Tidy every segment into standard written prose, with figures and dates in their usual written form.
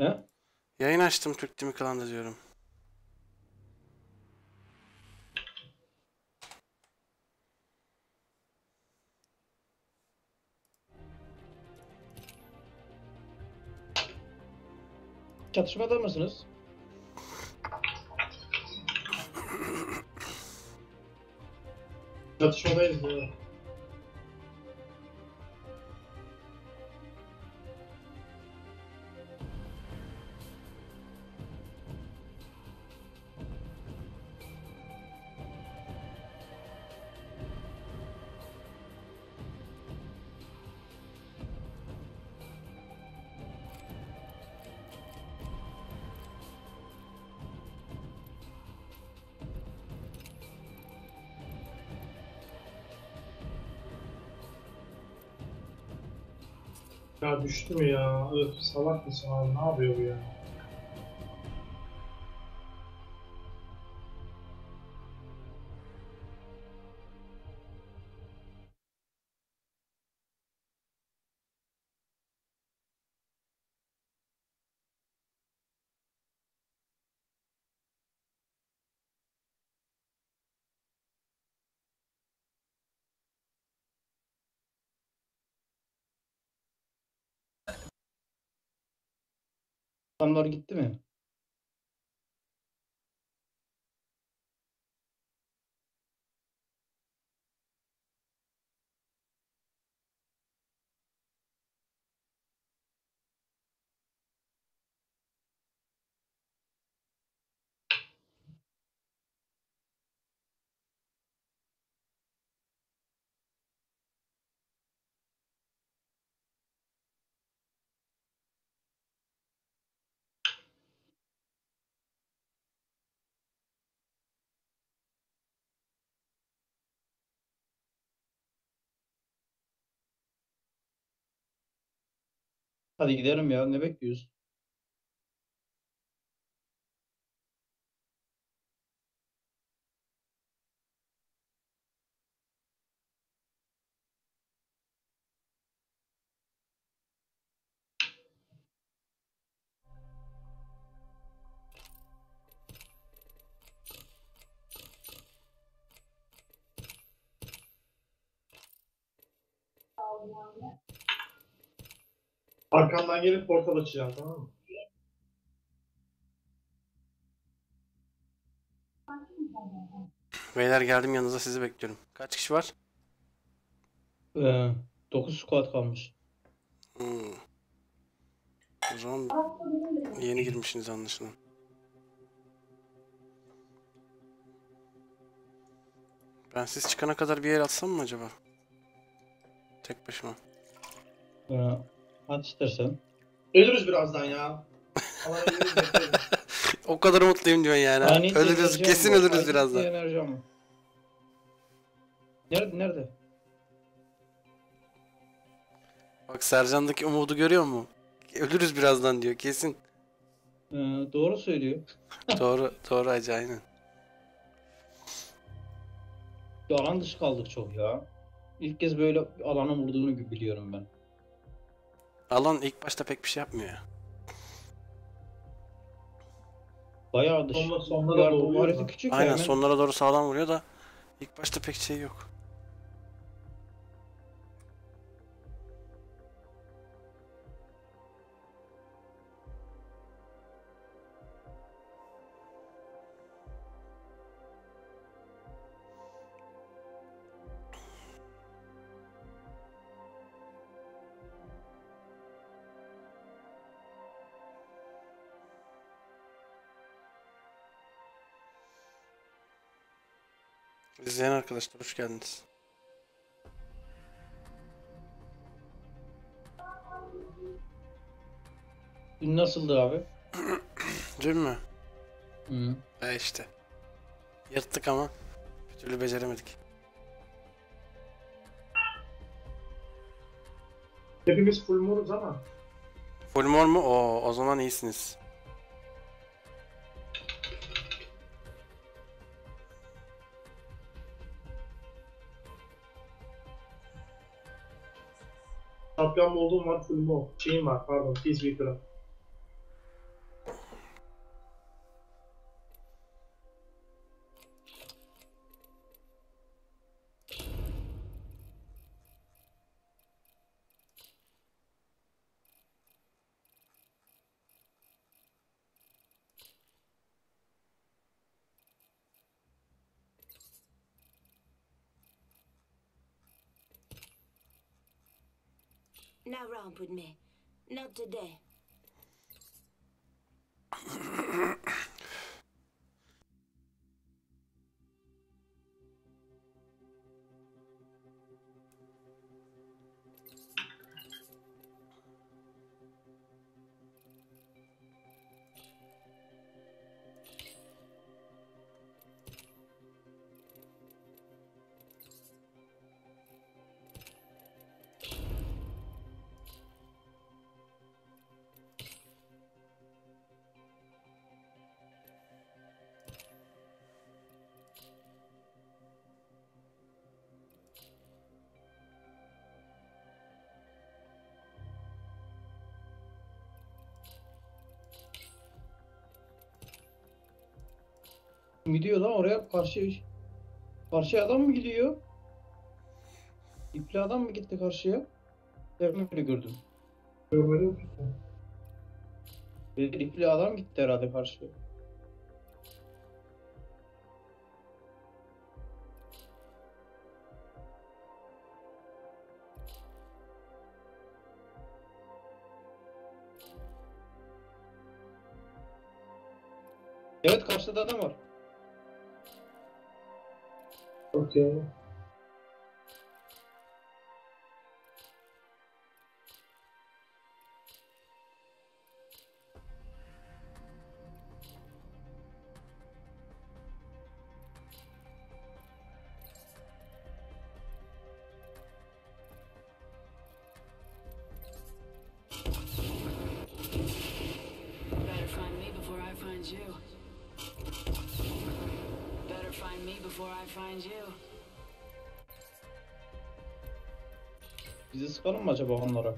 He? Yayın açtım Türk Dimi Klan'da diyorum. Çatışmada mısınız? Çatışmadayız ya. Ya düştü mü ya? Öf, salak mısın abi? Ne yapıyor bu ya? Adamlar gitti mi? Hadi gidelim ya. Ne bekliyoruz? Arkandan gelip portal açacağım, tamam mı? Beyler geldim yanınıza, sizi bekliyorum. Kaç kişi var? 9 squad kalmış. O zaman yeni girmişsiniz anlaşılan. Ben siz çıkana kadar bir yer atsam mı acaba? Tek başıma. At istersen. Ölürüz birazdan ya. O kadar mutluyum diyorsun yani. Ölürüz, kesin ölürüz birazdan. Nerede? Bak Sercan'daki umudu görüyor musun? Ölürüz birazdan diyor kesin. Doğru söylüyor. Doğru acı aynen. Alan dışı kaldık çok ya. İlk kez böyle alana vurduğunu biliyorum ben. Alan ilk başta pek bir şey yapmıyor ya. Bayağı dış. Sonlara doğru vuruyor. Aynen hemen. Sonlara doğru sağlam vuruyor da ilk başta pek şey yok. İzleyen arkadaşlar hoş geldiniz. Dün nasıldı abi? Dün mü? Hı. İşte. Yırttık ama bir türlü beceremedik. Hepimiz full moruz ama. Full mor mu? O zaman iyisiniz. Şampiyon olduğum var, full mod. Şeyim var, pardon, Peacekeeper'a. Now romp with me. Not today. Gidiyor lan oraya, karşıya adam mı gidiyor? İpli adam mı gitti karşıya? Ben öyle gördüm. Görmedim ki sen. İpli adam gitti herhalde karşıya. Evet, karşıda adam var. Okay. Bizi sıkalım mı acaba onlara?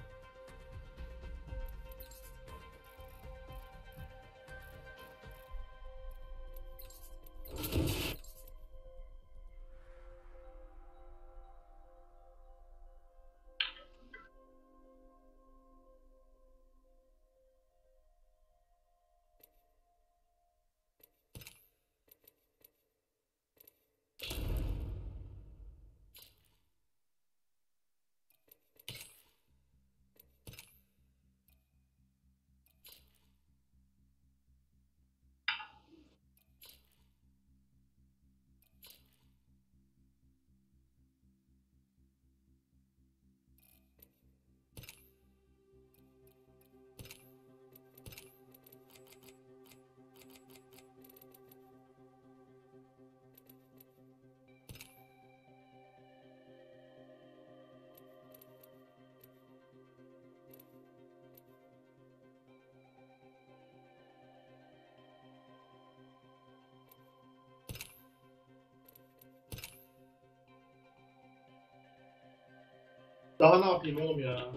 Daha ne yapayım oğlum ya?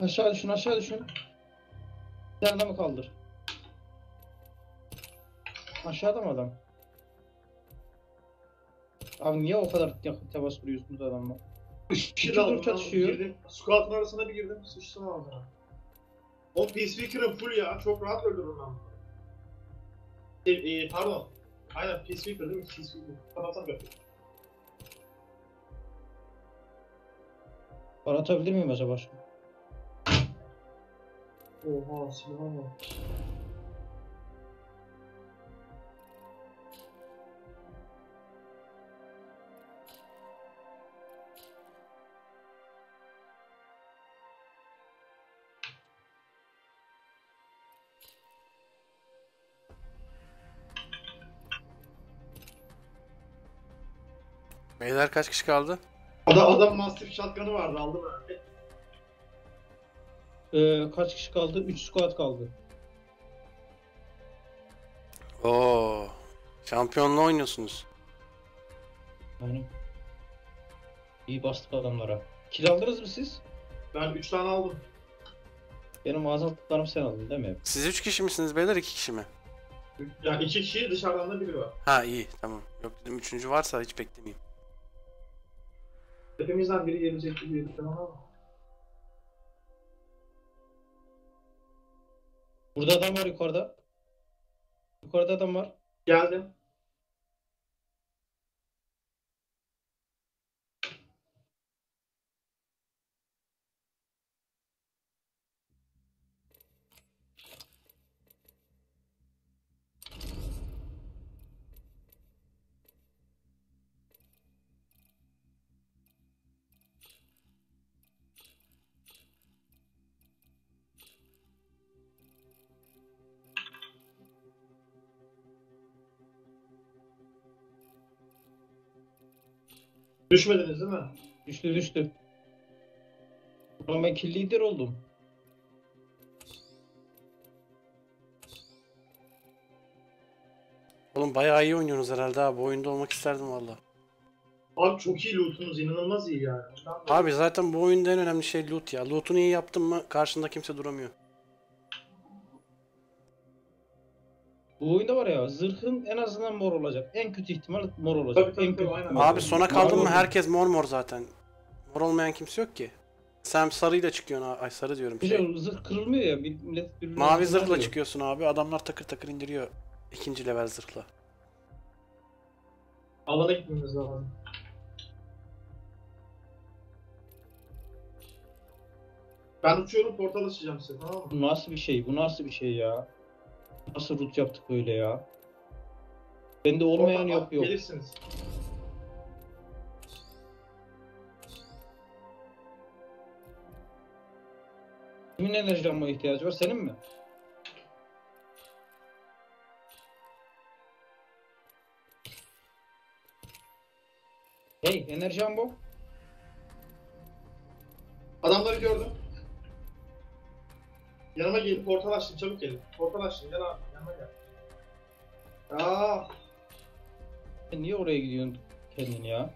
Aşağı düşün, aşağı düşün. Bir tane adamı kaldır. Aşağıda mı adam? Abi niye o kadar temas kuruyorsunuz adamla? İki dur çatışıyor. Squad'ın arasına bir girdim, sıçtım abi. O Peacekeeper'ın full ya, çok rahat öldürür lan. Pardon. Aynen, Peacekeeper değil mi? Peacekeeper. Parata mı yapayım? Paratabilir miyim acaba şimdi? Oha, silah var. Beyler kaç kişi kaldı? Adam masif şatkanı vardı, aldım herhalde. Kaç kişi kaldı? 3 squad kaldı. Oo, şampiyonla oynuyorsunuz. Yani iyi bastık adamlara. Kill aldınız mı siz? Ben 3 tane aldım. Benim azalttıklarım sen aldın değil mi? Siz 3 kişi misiniz beyler, 2 kişi mi? Yani 2 kişi, dışarıdan da biri var. Ha iyi, tamam. Yok dedim, 3. varsa hiç beklemeyeyim. Hepimizden biri gelecek gibi bir zaman ama. Burada adam var yukarıda. Yukarıda adam var. Geldim. Düşmediniz değil mi? Düştü düştü. Ben kill lider oldum. Oğlum bayağı iyi oynuyorsunuz herhalde abi. Bu oyunda olmak isterdim valla. Abi çok iyi lootunuz, inanılmaz iyi yani. Abi zaten bu oyunda en önemli şey loot ya. Loot'unu iyi yaptın mı karşında kimse duramıyor. Bu oyunda var ya, zırhın en azından mor olacak. En kötü ihtimal mor olacak. Tabii, en kötü. Aynen. Abi sona kaldın mı herkes mor zaten. Mor olmayan kimse yok ki. Sen sarıyla çıkıyorsun, ay sarı diyorum. Şey. Zırh kırılmıyor ya. Millet birbirine mavi zırhla oluyor. Çıkıyorsun abi, adamlar takır takır indiriyor. İkinci level zırhla. Alana gitmemiz lazım. Ben uçuyorum, portal açacağım size, tamam mı? Bu nasıl bir şey, bu nasıl bir şey ya? Nasıl root yaptık böyle ya? Bende olmayan yok yok. Gelirsiniz. Kimin enerji lambaya ihtiyacı var, senin mi? Hey, enerji ambo. Adamları gördüm. Yanıma gelin, portal açtım, çabuk gelin. Portal açtım, gel abi, yanıma gel. Aaa! Sen niye oraya gidiyorsun kendin ya?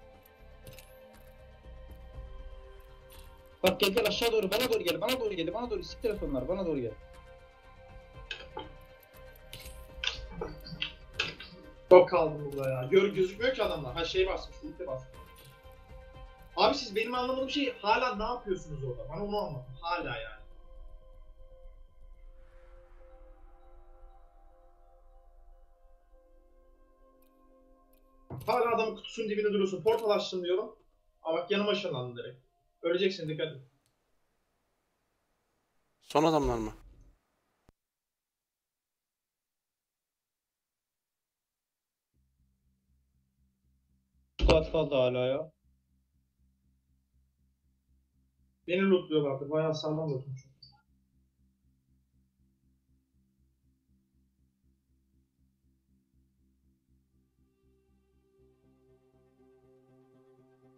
Bak gel gel aşağı doğru, bana doğru gel, bana doğru gel, bana doğru isik telefonlar, bana doğru gel. Çok kaldım burada ya. Gözükmüyor ki adamlar. Ha şey basmış, ulti basmış. Abi siz benim anlamadığım şey hala ne yapıyorsunuz orada? Bana onu anlatın. Hala yani. Hala adamın kutusunun dibine duruyorsun. Portal açtım diyorum. Ama bak yanıma ışınlandı direkt. Öleceksin, dikkat et. Son adamlar mı? Saat kaldı hala ya. Beni lootluyorlardı. Bayağı sağlam lootmuş.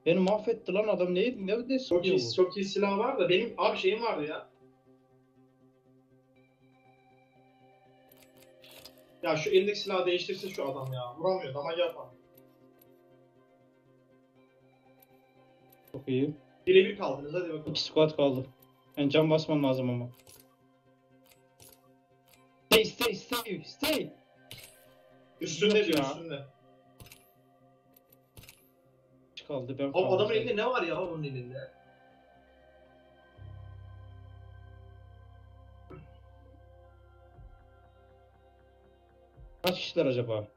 Beni mahvetti lan adam, neydi? Ne çok iyi, çok iyi silah var da benim abi şeyim vardı ya. Ya şu elindeki silahı değiştirse şu adam ya. Vuramıyor, damage yapar. Çok iyi. Birebir kaldınız, hadi bakalım. İki squad kaldı. Yani can basmam lazım ama. Stay. Üstünde diyor, üstünde. Kaldı, ben kaldım. Adamın elinde ne var ya, onun elinde? Kaç kişiler acaba?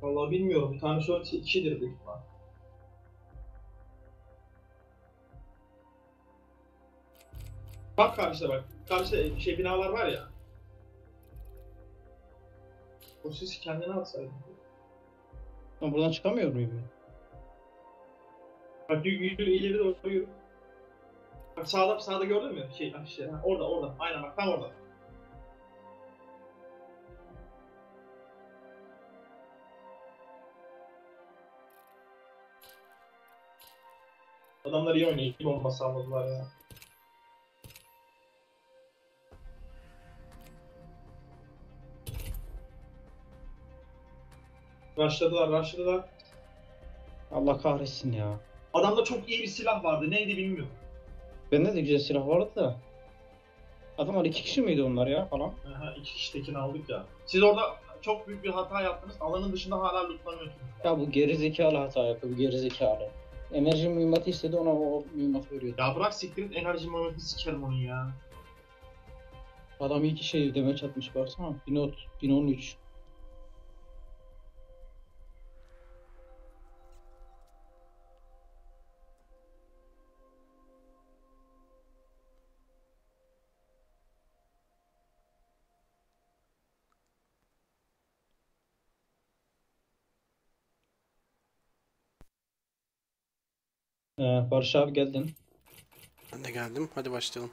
Vallahi bilmiyorum. Bir tane sonra 2'dir büyük ihtimal. Bak karşıda bak. Karşıda şey binalar var ya. O sesi kendine atsaydın. Ben buradan çıkamıyor muyum ben? Bak yürü, ileri doğru yürü. Bak sağda gördün mü? Şey işte orada. Aynen bak tam orada. Adamlar iyi oynuyor. İyi bomba salladılar ya. Rushladılar. Allah kahretsin ya. Adamda çok iyi bir silah vardı, neydi bilmiyorum. Bende de güzel silah vardı da. Adamlar 2 kişi miydi onlar ya falan? Aha, 2 kişi tekini aldık ya. Siz orada çok büyük bir hata yaptınız, alanın dışında hala lootlanıyorsunuz. Ya bu gerizekalı hata yapıyor, bu gerizekalı. Enerji mühimmatı istedi, ona o mühimmatı veriyordu. Ya bırak siktirin, enerji mühimmatı sikerim onun ya. Adam iyi ki şey demeç atmış, baksana. 1013. Barış abi geldin. Ben de geldim. Hadi başlayalım.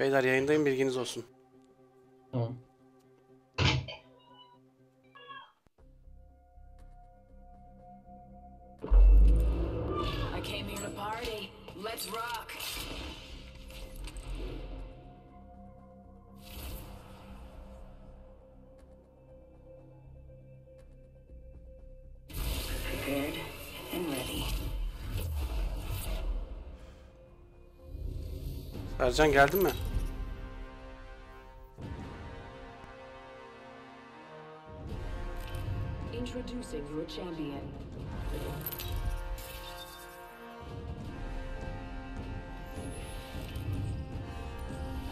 Beyler yayındayım, bilginiz olsun. Tamam. Ercan geldin mi? Introducing your champion.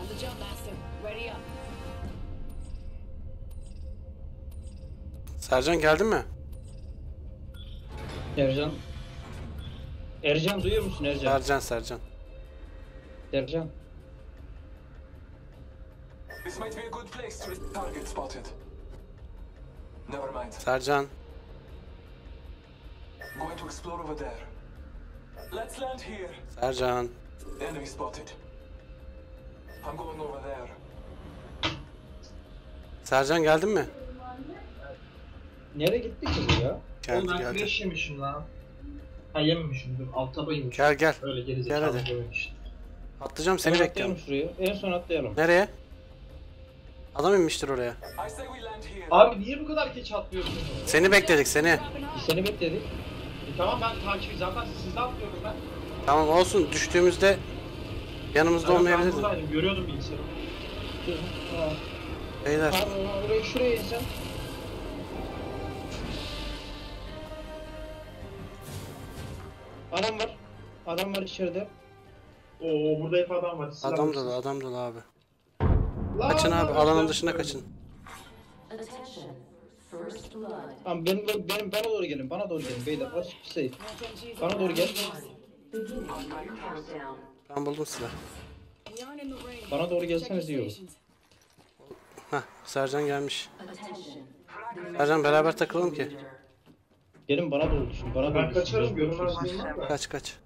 On the jump master, ready up. Sercan geldin mi? Ercan. Ercan duyuyor musun Ercan? Sercan. Ercan. This might be a good place to target spotted. Never mind. Sercan. Going to explore over there. Let's land here. Sercan. Enemy spotted. I'm going over there. Sercan geldin mi? Nereye gitti ki ya? Geldi, ben geldi. Güneş yemişim lan. Ha yememişim, dur altta bayılmış. Gel gel. Öyle gerizekalı yemişim. Atlayacağım, seni bekliyorum. En son atlayalım. Nereye? Adam inmiştir oraya. Abi niye bu kadar geç atlıyorsun? Seni bekledik seni. Seni bekledik. Tamam ben takip zaten sizde atlıyorum ben. Tamam olsun, düştüğümüzde yanımızda olmayabilirdin. Ben görüyordum bilgisayarı. Beyler. Abi oraya şuraya ineceğim. Adam var. Adam var içeride. Oo burada hep adam var. Siz adam dolu, adam dolu abi. Kaçın abi, alanın dışına kaçın. Tamam benim bana doğru gelin, bana doğru gelin beyler. Bana doğru gel. Ben buldum silah. Bana doğru gelseniz iyi olur. Hah, Sercan gelmiş. Sercan beraber takılalım ki. Gelin bana doğru düşün, bana doğru düşün. Ben kaçarım, görünmezliğim var mı? Kaç kaç.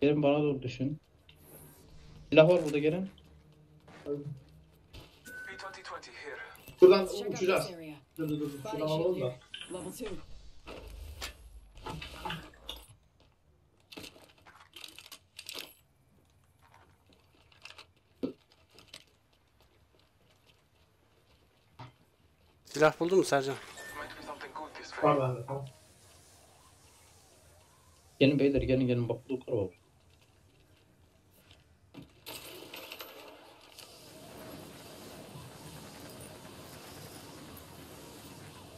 Gelin bana doğru düşün. Silah var burada, gelin. Buradan uçacağız. Dur. Şuradan alalım da. Silah buldun mu Sercan? Var bende, tamam. Gelin beyler, gelin bak bu yukarı bak.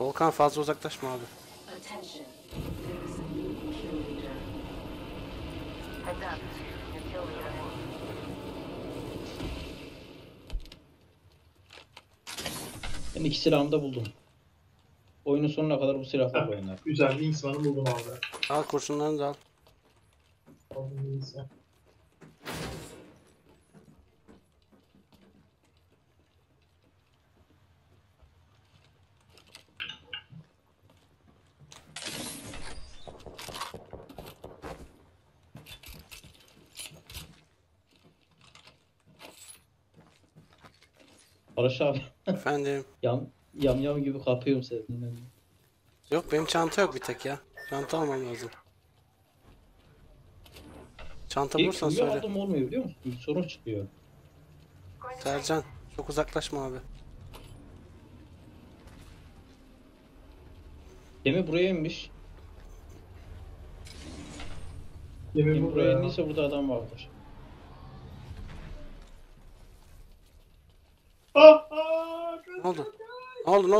Volkan fazla uzaklaşma abi. Ben iki silahımı da buldum. Oyunun sonuna kadar bu silahla oynar. Güzel, Wingsman'ı buldum abi. Al kurşunlarını da al. Barış abi. Efendim. Yam gibi kapıyorum seni. Yok benim çanta yok bir tek ya. Çanta almam lazım. Çanta bulursan söyle. Yok aldım, olmuyor biliyor musun? Bir sorun çıkıyor. Sercan çok uzaklaşma abi. Gemi buraya inmiş. Gemi buraya indiyse burada adam vardır.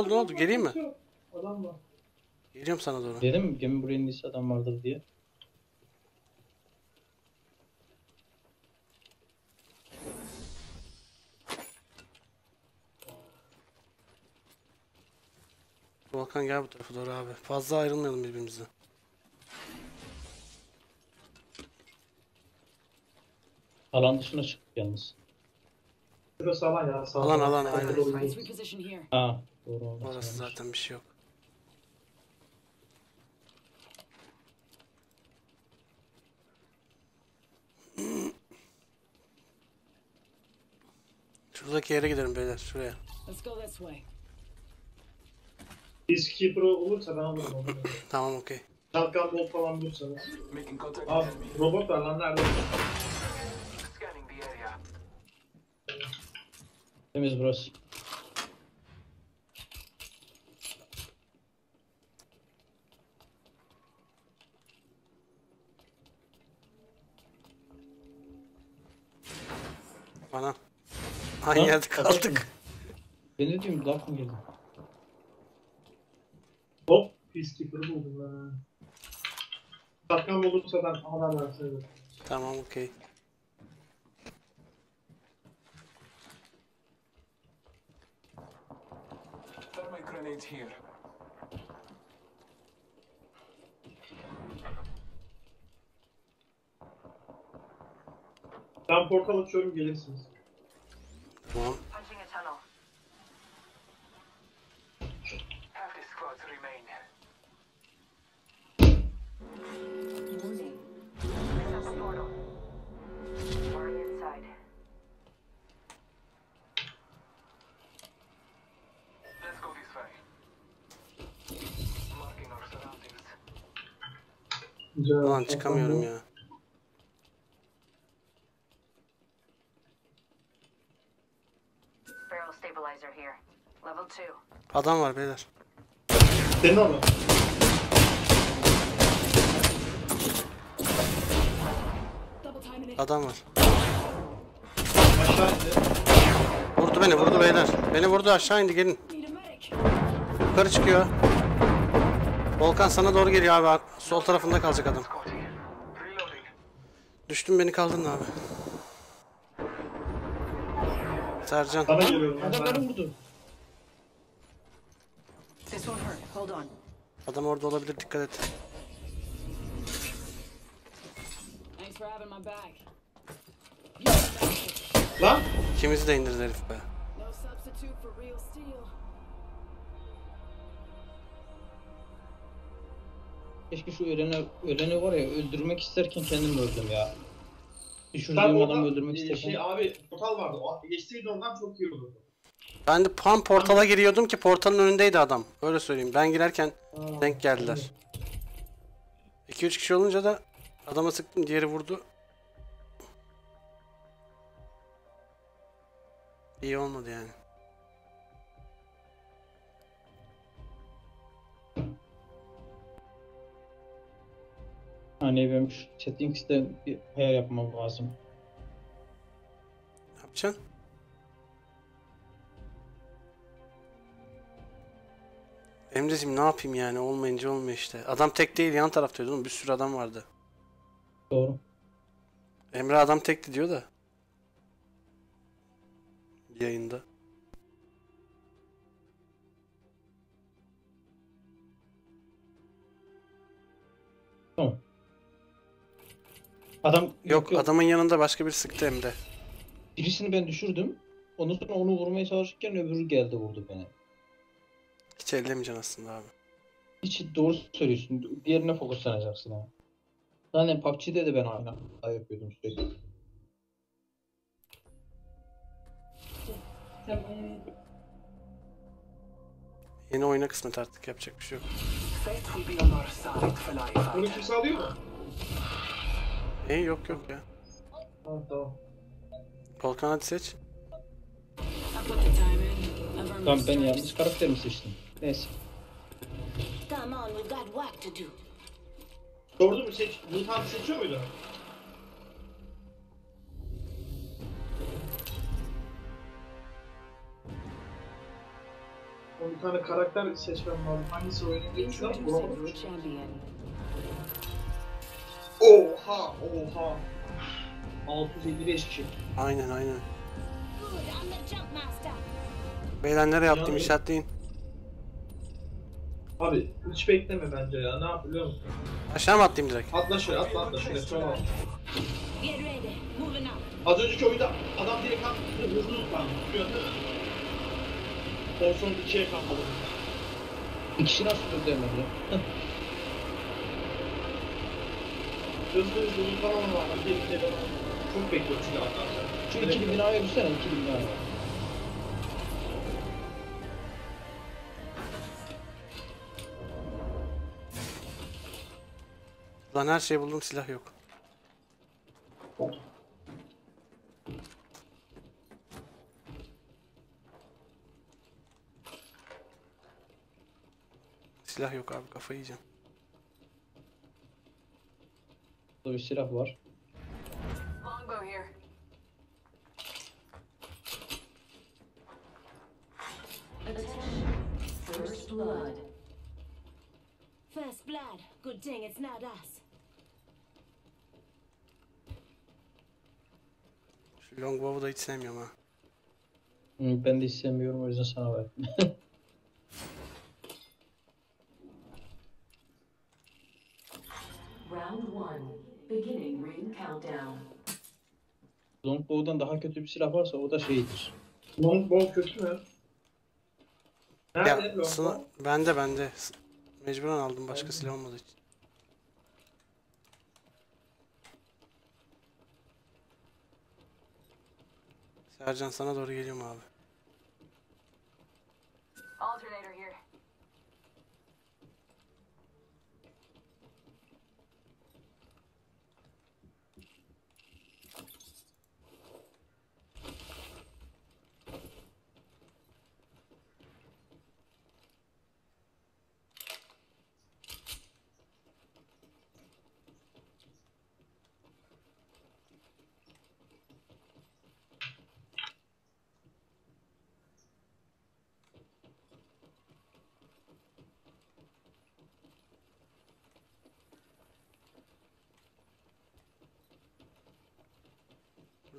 Ne oldu? Geleyim mi? Adam var. Geliyorum sana doğru. Dedim gemi buraya indiyse adam vardır diye. Volkan gel bu tarafa doğru abi. Fazla ayrılmayalım birbirimizden. Alan dışına çıktık yalnız. Burası alan ya. Alan aynen. Ha, doğru oldu. Orası zaten bir şey yok. Şuradaki yere gidelim beyler, şuraya. Peacekeeper olursa ben alırım onu. Tamam, okey. Şalkan bol falan bulursa. Abi robot var lan, nerede? Temiz burası. Bana. Aynı yerde kaldık. Ben ne diyeyim, laf mı geldi? Hop, Peacekeeper'ı buldum ben. Şalkan olursa ben haber verseydim. Tamam, okey. Here. Ben portal açıyorum, gelirsiniz. Tamam. Lan çıkamıyorum ya. Adam var beyler. Senin orada. Adam var. Vurdu beni, vurdu beyler. Beni vurdu, aşağı indi, gelin. Yukarı çıkıyor. Volkan sana doğru geliyor abi. Sol tarafında kalacak adam. Düştüm, beni kaldın abi. Sercan. Adam vurdu. Adam orada olabilir, dikkat et. Lan? İkimizi de indirdi herif be. Keşke şu Eren'i var ya, öldürmek isterken kendim öldüm ya. Düşürdüğüm adamı öldürmek isterken. Şey abi, portal vardı. Geçseydi ondan çok iyi olurdu. Ben de pan portala giriyordum ki portalın önündeydi adam. Öyle söyleyeyim. Ben girerken denk geldiler. 2-3 kişi olunca da adama sıktım, diğeri vurdu. İyi olmadı yani. Hani benim şu settings'te bir ayar yapmam lazım. Ne yapacaksın? Emre'cim ne yapayım yani, olmayınca olmuyor işte. Adam tek değil, yan taraftaydı oğlum, bir sürü adam vardı. Doğru. Emre adam tekti diyor da. Yayında. Tamam. Adam yok, adamın yanında başka bir sıktı hem de. Birisini ben düşürdüm. Ondan sonra onu vurmaya çalışırken öbürü geldi, vurdu beni. Hiç ellemeyeceksin aslında abi. Hiç, doğru söylüyorsun. Diğerine fokuslanacaksın abi. Zaten PUBG'de de ben aynı hata yapıyordum sürekli. Yeni oyuna kısmet artık, yapacak bir şey yok. Bunu kimse alıyor mu? Yok yok ya. Tamam. Volkan hadi seç. Tamam, ben yanlış karakterimi seçtim. Neyse. Doğru mu seç? Vulkan seçiyor muydu? Bir tane karakter seçmem lazım. Hangisi oynayabilirim? Oha, oha. 655 kişi. Aynen, aynen. Beyler nereye yaptım, işaretleyin. Abi hiç bekleme bence ya. Ne yap biliyor musun? Aşağı mı atlayayım direkt? Atla şöyle, atla şöyle. Tamam. Az önceki oyunda adam direkt attı, vurdu lan. Olsun, ikiye kapalı. İkisi nasıl dövdü ya? Hızlı uzun falan var. Çok bekliyorum çünkü arkadaşlar. Şu ikili binaya düşsene, ikili binaya. Ulan her şeyi buldum, silah yok. Silah yok abi, kafayı yiyeceğim. Burada bir silah var. Longbow here. First blood. First blood. Good thing it's not us. Şu Longbow'u da hiç sevmiyorum ha. Ben de hiç sevmiyorum, o yüzden sana ver. Longbow'dan daha kötü bir silah varsa o da şeydir. Longbow kötü mü? Nerede Longbow? Bende. Mecburen aldım, başka silah olmadığı için. Sercan sana doğru geliyorum abi. Alternator here.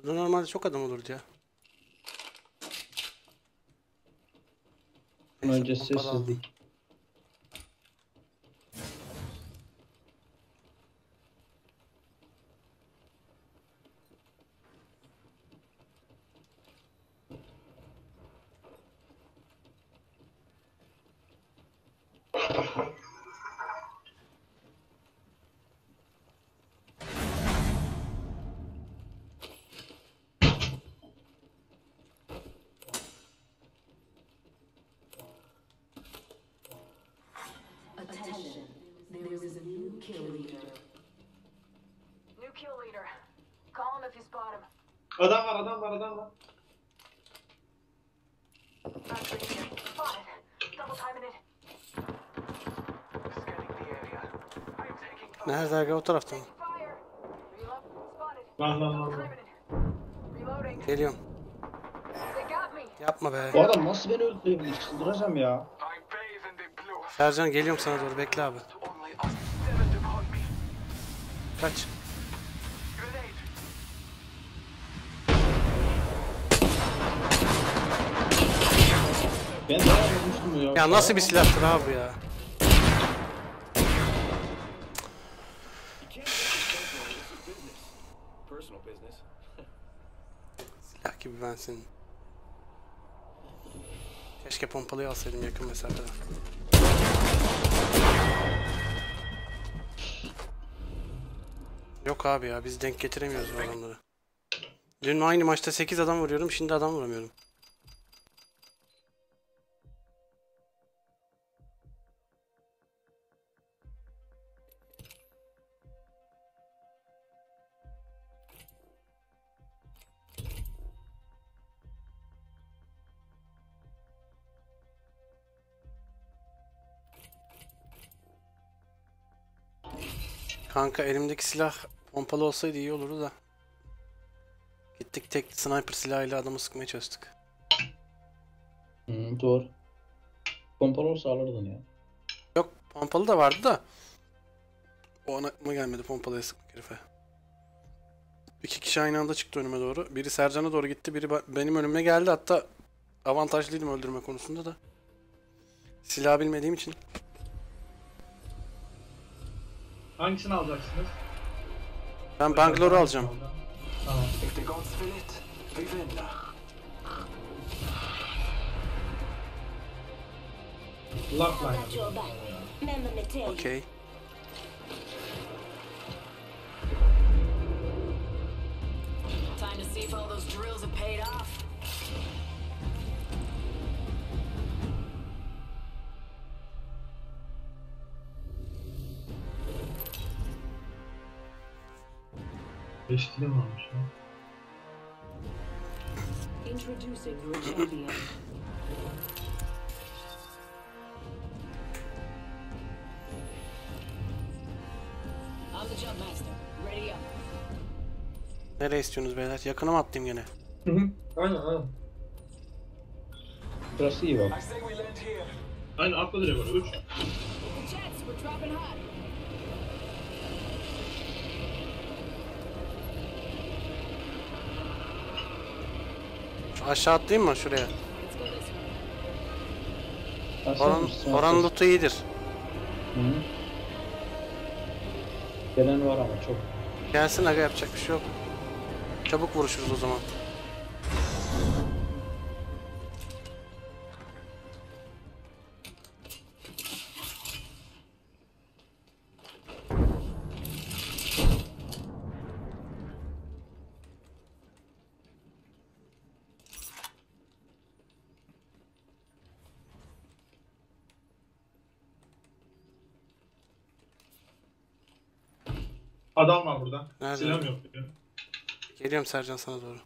Normalde çok adam olurdu ya. Önce sessizlik. Adam var. Nerede aga, o tarafta mı? Lan. Geliyorum. Yapma be. Bu adam nasıl beni öldürebilir? Çıldıracağım ya. Sercan geliyorum sana doğru, bekle abi. Kaç. Ben daha bulmuştum ya. Ya nasıl bir silahtır abi ya? Silah gibi ben senin. Keşke pompalıyı alsaydım yakın mesafeden. Yok abi ya, biz denk getiremiyoruz bu adamları. Dün aynı maçta 8 adam vuruyorum, şimdi adam vuramıyorum. Kanka elimdeki silah pompalı olsaydı iyi olurdu da. Gittik tek sniper silahıyla adamı sıkmaya çalıştık. Doğru. Pompalı olsa alırdın ya. Yok, pompalı da vardı da. O ana aklıma gelmedi pompalıya sıkmak herife. İki kişi aynı anda çıktı önüme doğru. Biri Sercan'a doğru gitti, biri benim önüme geldi. Hatta avantajlıydım öldürme konusunda da. Silah bilmediğim için. Hangisini alacaksınız? Ben Bangalore'u alacağım. Tamam. Okay. Time to see if all those drills have paid off. 5 kilim olmuş lan. Introducing your champion. I'm the jump master. Ready up. Nereye istiyorsunuz beyler? Yakına mı attım gene? Hı. Aynen aynen. Burası iyi bak. Aynen atla direk var. 3. Aşağı atlayayım mı şuraya? Oran lootu iyidir. Hı -hı. Gelen var ama çok. Gelsin aga, yapacak bir şey yok. Çabuk vuruşuruz o zaman. Adam var burada. Nerede? Silah yok. Geliyorum Sercan sana doğru.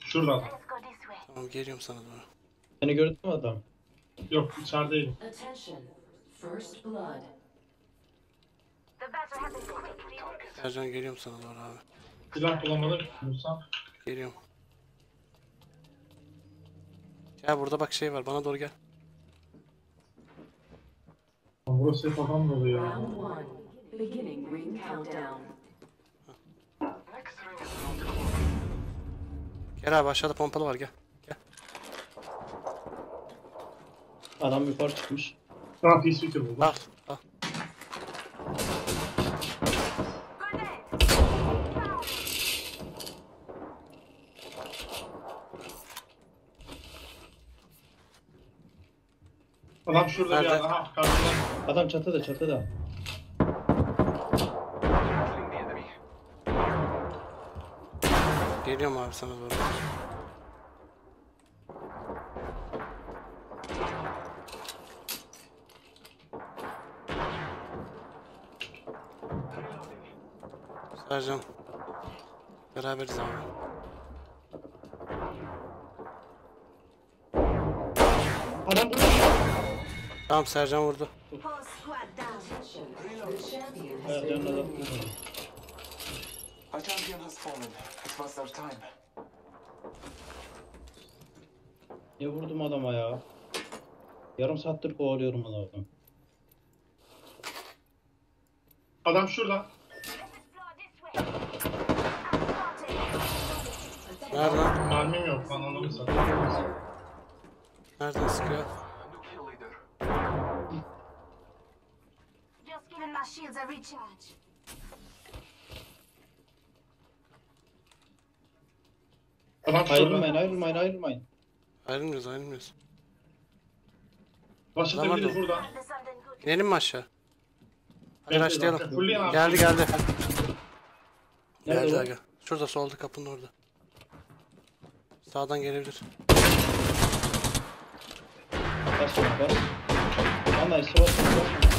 Şuradan. Tamam geliyorum sana doğru. Seni gördün mü adam? Yok içerideyim. Sercan geliyorum sana doğru abi. Silah kullanmadım Musa. Geliyorum. Ya burada bak şey var, bana doğru gel. Burası hep adam dolu ya. Beginning ring countdown. Gel abi, aşağıda pompalı var, gel. Gel. Adam yukarı çıkmış. Tamam, Peacekeeper buldum. Al, al. Adam şurada bir adam. Ha, karşıda. Adam çatıda, çatıda. Geliyorum abi sana doğru. Sercan. Beraberiz abi. Adam vurdu. Tamam Sercan vurdu. Sercan vurdu. Our champion has fallen. It was our time. Ne vurdum adama ya? Yarım saattir kovalıyorum adamı. Adam şurada. Nerede? Mermim yok. Ben onu satayım. Nerede sıkıyor? Just giving my shields a recharge. Ayrılmayın, ayrılmayın, ayrılmayın. Ayrılmıyoruz, ayrılmıyoruz. Başlatabiliriz buradan. İnelim mi aşağı? Hadi başlayalım. Geldi, geldi. Geldi aga. Şurada solda, kapının orada. Sağdan gelebilir. Bas, bas. Anlayışı bas, bas.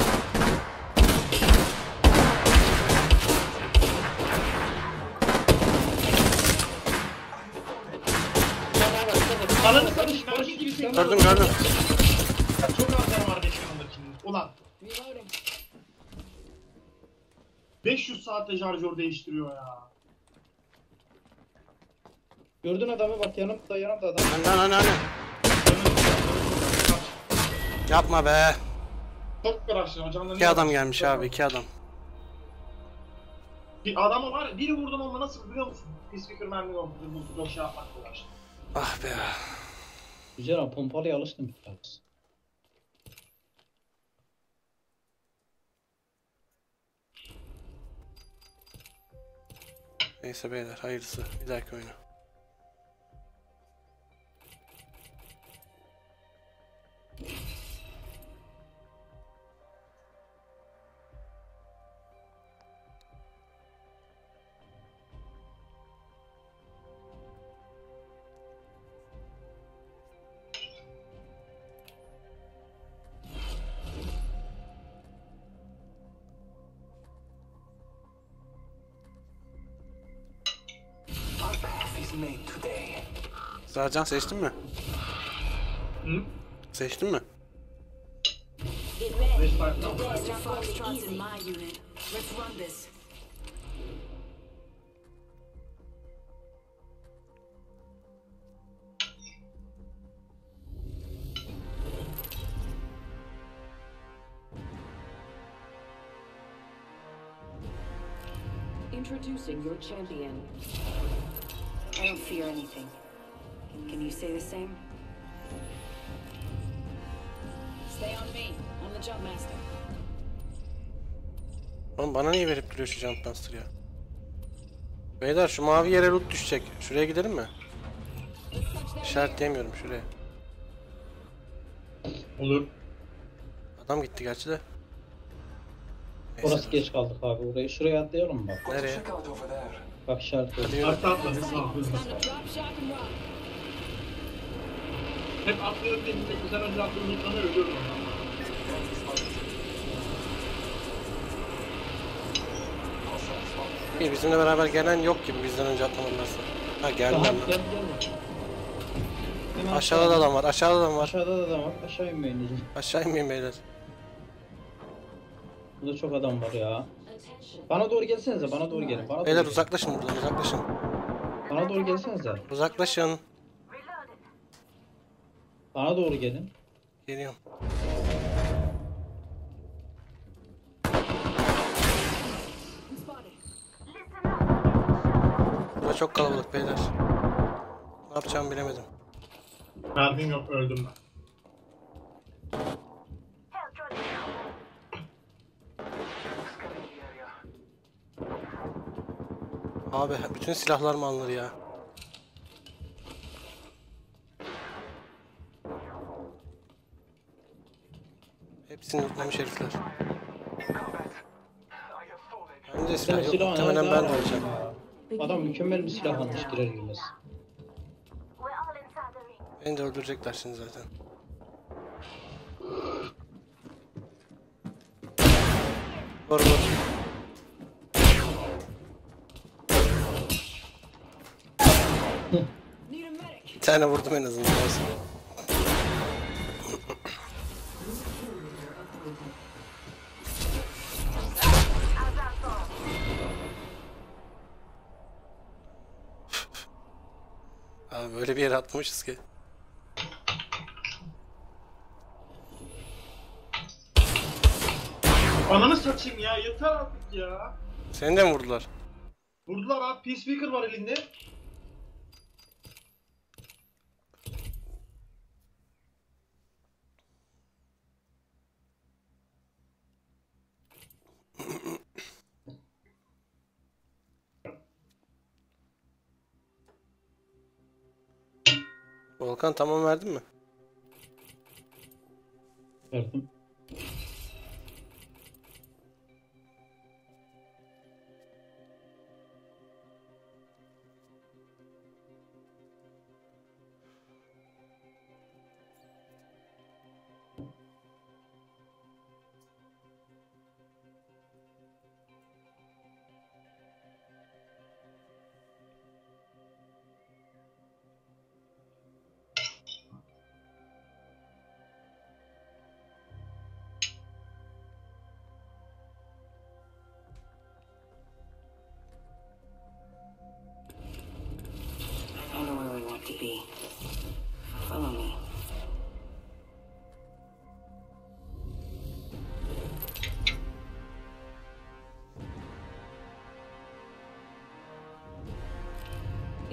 Gördüm, gördüm. Çok adam var 5 yanındakinin. Ulan. 500 saatte şarjör değiştiriyor ya. Gördün adamı bak, yanımda, yanımda adam. Lan. Yapma be. Çok karıştırma canlarını. 2 adam gelmiş abi, 2 adam. Bir adamı var, biri vurdum ama nasıl biliyor musun? Peacekeeper mermi yok, bu şey yapmak uğraştı. Ah be. Güzel abi, pompalıya alıştım biraz. Neyse beyler, hayırlısı, bir dahaki oyuna. Sercan seçtin mi? Hı? Seçtin mi? Introducing your champion. I don't fear anything. Can you say the same? Stay on me. I'm the jump master. Oğlum bana niye verip duruyor şu jump master ya? Beyler şu mavi yere loot düşecek. Şuraya gidelim mi? İşaretleyemiyorum şuraya. Olur. Adam gitti gerçi de. Orası geç kaldık abi orayı. Şuraya atlayalım mı? Nereye? Bak şart oldu. Artı atladık. Hep atlıyorum dedim. Sen önce atlıyordun insanlar ölüyorum. Bizimle beraber gelen yok gibi bizden önce atlamadılarsa. Ha geldi. Aşağıda da adam var. Aşağı inmeyin dedim. Aşağı inmeyin beyler. Burada çok adam var ya. Bana doğru gelsenize, bana doğru gelin. Beyler uzaklaşın buradan, uzaklaşın. Bana doğru gelsenize. Uzaklaşın. Bana doğru gelin. Geliyorum. Burada çok kalabalık beyler. Ne yapacağımı bilemedim. Mermim yok, öldüm ben. Abi bütün silahlar mı alınır ya? Hepsini unutmamış herifler. Hem de silah yok. Muhtemelen ben de alacağım. Adam mükemmel bir silah almış girer girmez. Beni de öldürecekler şimdi zaten. Doğru. Bir tane vurdum en azından. Abi böyle bir yere atmışız ki. Ananı satayım ya, yeter artık ya. Seni de mi vurdular? Vurdular abi, Peacekeeper var elinde. Volkan tamam verdin mi? Verdim.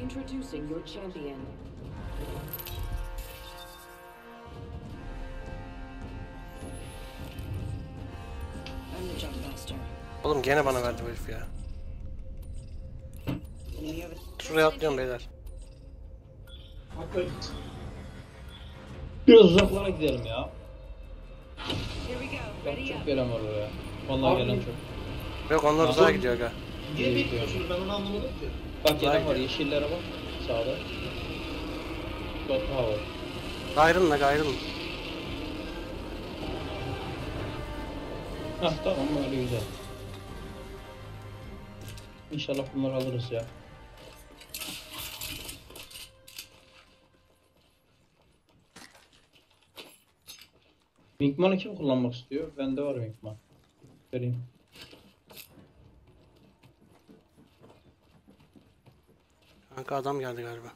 Introducing your champion. I'm the jump master. Oğlum gene bana verdi bu herif ya. Şuraya atlıyorum beyler. Biraz uzaklara gidelim ya. Çok gelen var oraya. Vallahi gelen çok. Yok onlar uzağa gidiyor aga. Niye bekliyorsunuz, ben onu anlamadım ki. Bak yedem var, yeşillere bak. Sağda. Bak daha var. Ayrılma, ayrılma. Hah tamam, öyle güzel. İnşallah bunları alırız ya. Wingman'ı kim kullanmak istiyor? Bende var Wingman. Vereyim. Kanka adam geldi galiba.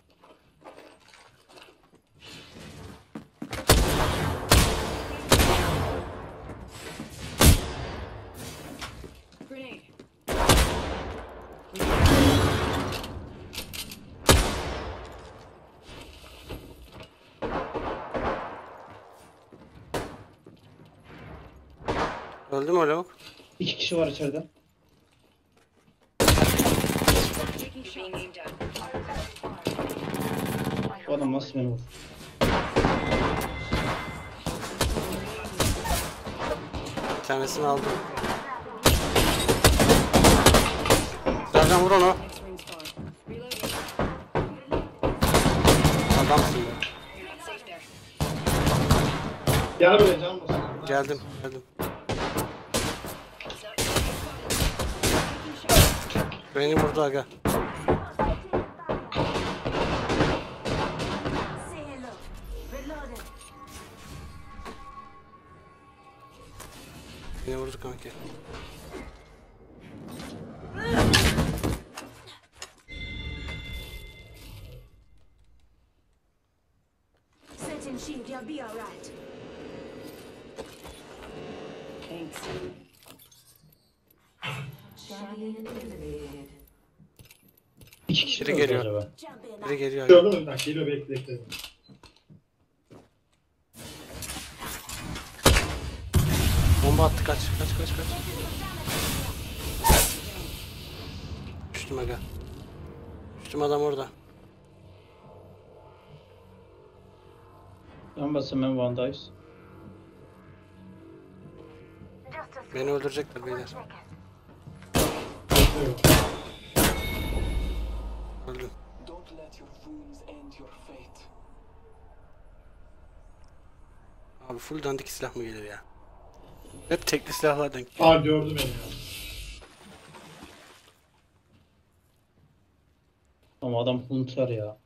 Öldü mü o lavuk? İki kişi var içeride. Bu adam nasıl beni vurdu? Bir tanesini aldım. Sercan vur onu. Adamsın ya. Gel buraya canım. Geldim, geldim. Beni vurdu aga. Beni vurdu kanki. Biri geliyor. Biri geliyor. Gördüm bak, geliyor, bekle. Bomba attı, kaç. Düştüm aga. Düştüm, adam orada. Ben basın, ben Van'dayız. Beni öldürecekler beyler. Öldüm. Abi full dandik silah mı gelir ya? Hep tekli silahlar denk geliyor. Abi gördü beni ya. Ama adam hunter ya.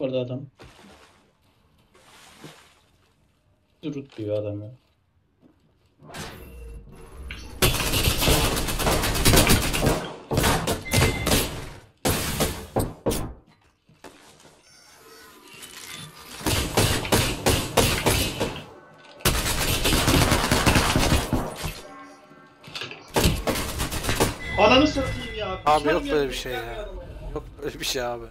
Orada adam. Durut diyor adam ya. Ananı satayım ya. Abi yok böyle bir şey ya. Yok böyle bir şey abi.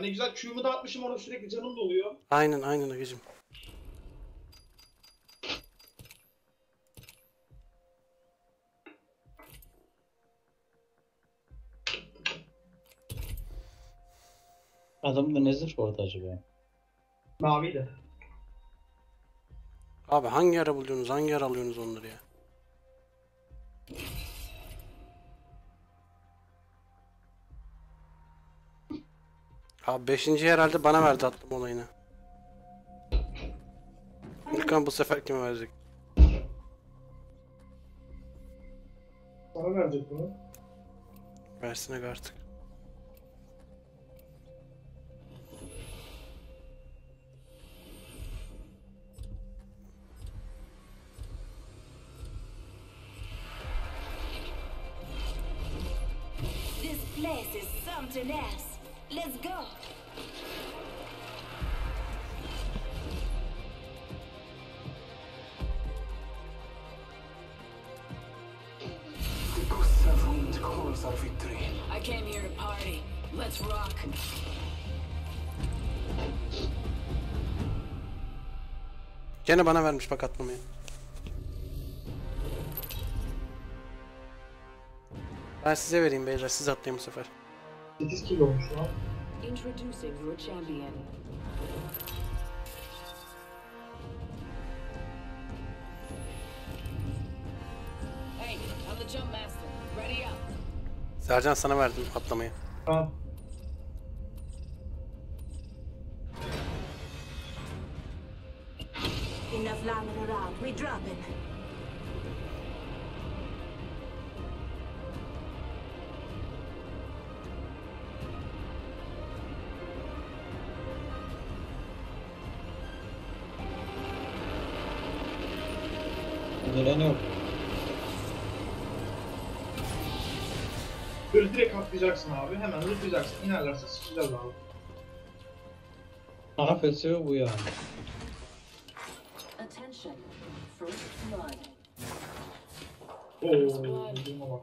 Ne güzel Q'mu da atmışım, orada sürekli canım doluyor. Aynen agacım. Adam da nezir orada acaba? Maviydi. Abi hangi ara buluyorsunuz, hangi ara alıyorsunuz onları ya? Abi 5. herhalde bana verdi atlama olayını. Volkan bu sefer kime verecek? Bana verecek bunu. Versin artık. This place is something else. Let's go. The ghosts of wind calls our victory. I came here to party. Let's rock. Gene bana vermiş bak atlamayı. Ben size vereyim beyler, siz atlayın bu sefer. 8 kilo olmuş lan. Sercan sana verdim atlamayı. Tamam. Gelen yok. Böyle direkt atlayacaksın abi, hemen zıplayacaksın, inerlerse sıçacağız abi. Ana felsefe bu yani. Ooo, duruma bak.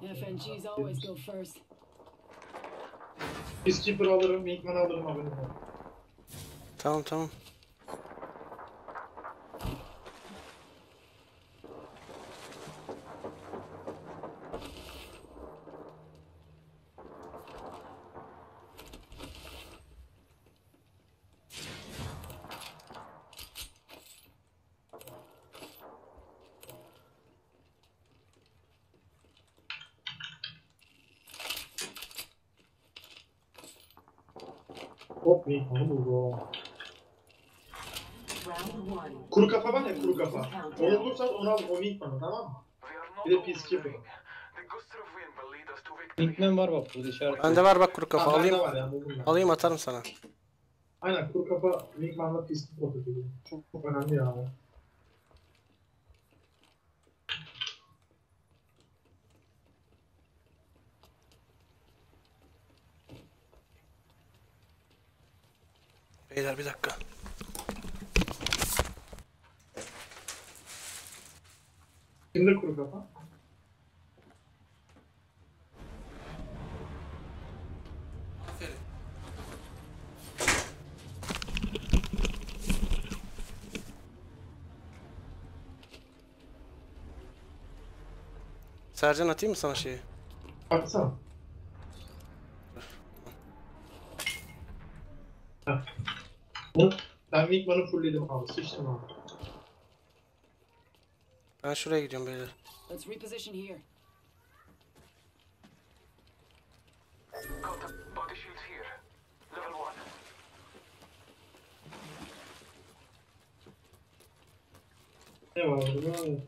Peacekeeper alırım, Wingman alırım abi. Tamam tamam. Hop, Wingman'ı buldum. Kuru kafa var ya, kuru kafa. Onu bulursan onu al, o Wingman'ı, tamam mı? Bir de Peacekeeper. Wingman var bak, bu dışarıda. Bende var bak kuru kafa, alayım. Alayım atarım sana. Aynen, kuru kafa Wingman'la Peacekeeper atıyor. Çok çok önemli ya. Beyler bir dakika. Kimde kuru kafa? Aferin. Sercan atayım mı sana şeyi? Atsana. Ben Wingman'ı fullledim abi, sıçtım abi. Ben şuraya gidiyorum beyler. Ne var burada?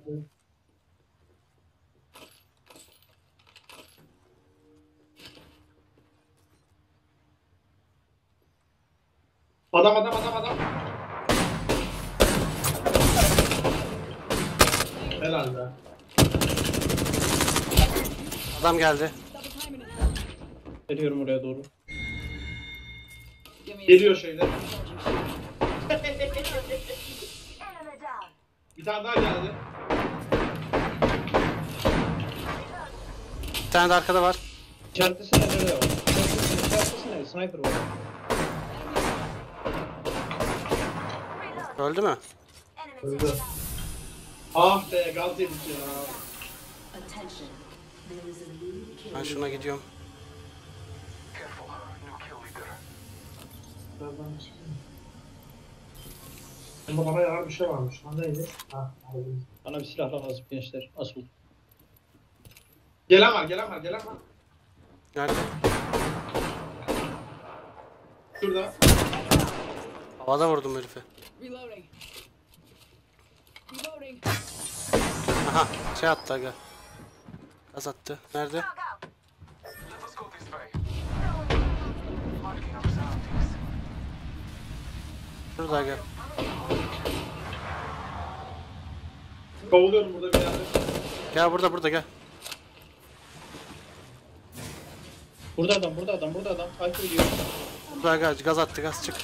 Adam. Helal be. Adam geldi. Geliyorum oraya doğru. Geliyor şeyler. Bir tane daha geldi. Bir tane de arkada var. Çantasında nereye var? Çantasında nereye? Sniper var. Öldü mü? Öldü. Ah be, gaz yedik ya. Ben şuna gidiyorum. Bunda bana yarar bir şey varmış. Lan neydi? Ha, aldım. Bana bir silah lazım gençler. Asıl. Gelen var. Nerede? Şurada. Havada vurdum herife. Aha, şey attı aga. Gaz attı. Nerede? Şurada aga. Kovuluyorum burada bir yerde. Gel burada gel. Burada adam. Ayşe gidiyor. Burada aga, gaz attı, gaz çık.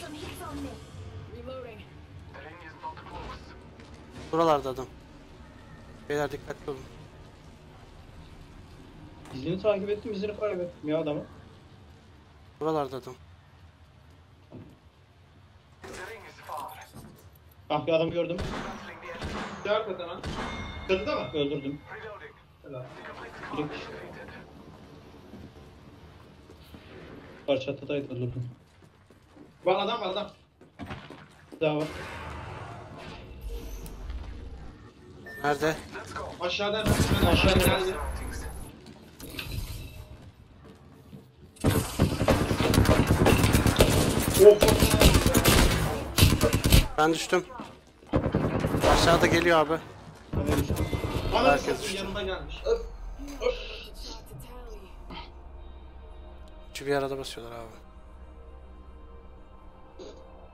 Buralarda adam. Beyler dikkatli olun. İzini takip ettim, izini kaybettim ya adamı. Buralarda adam. Ah, bir adamı gördüm. Arkadan ha. Çatıda mı? Öldürdüm. Var, çatıdaydı, öldürdüm. Bak adam. Daha var. Nerede? Aşağıdan geldi. Ben düştüm. Aşağıda geliyor abi. Herkes düştü. Yanıma gelmiş. Üçü bir arada basıyorlar abi.